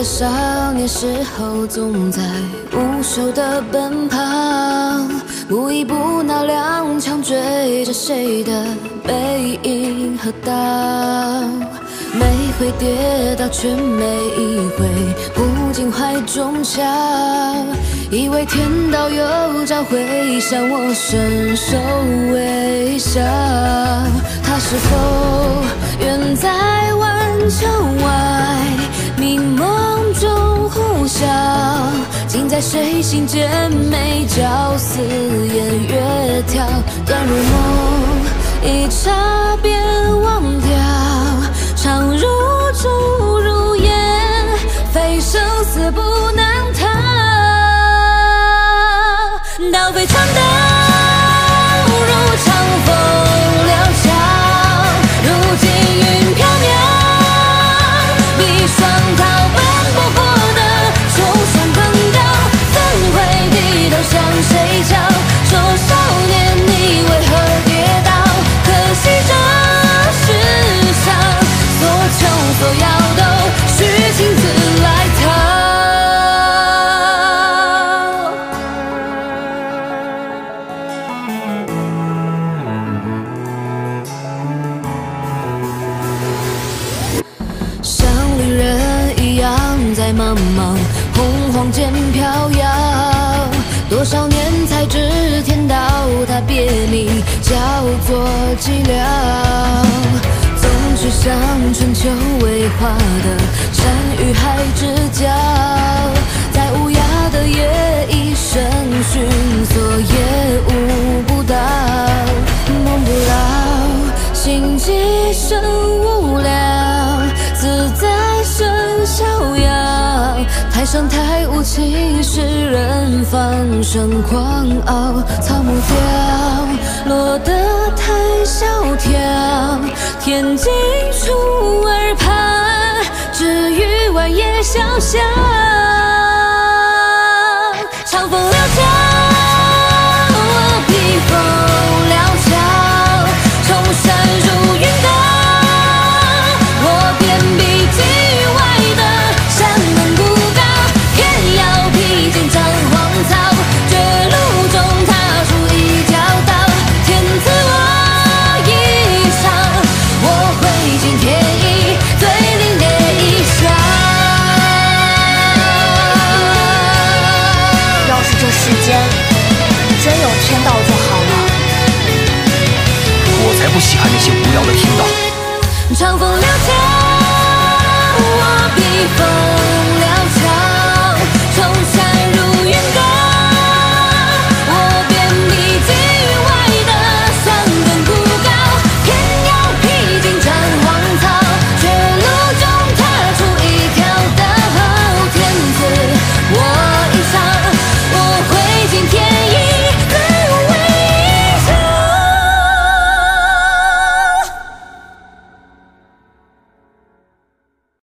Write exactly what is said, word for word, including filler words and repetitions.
个少年时候，总在无休的奔跑，不依不挠踉跄追着谁的背影和刀。每回跌倒，却每一回不禁怀中笑，以为天道有朝会向我伸手微笑。他是否远在万秋外？ 迷梦中呼啸，尽在谁心间？眉角似烟月挑，短如梦，一刹便忘掉。长如烛如烟，非生死不能逃。刀非长刀，如长风潦草，如锦云飘渺。 一双逃奔不过的，就算更高，怎会低头向谁瞧？说少年，你为何跌倒？可惜这世上所求所要都需亲自来逃。 旅人一样在茫茫洪荒间飘摇，多少年才知天道，他别名叫做寂寥。总是像春秋未化的山与海之交，在无涯的夜一生寻索也悟不到，梦不老，心机生无聊，自在。 身逍遥，台上太无情，世人放声狂傲。草木凋落得太萧条，天际出耳畔，只余晚夜潇潇。长风潦草，披风潦草，重山如云高，我便比肩。 稀罕那些无聊的天道。长风潦草，我披风。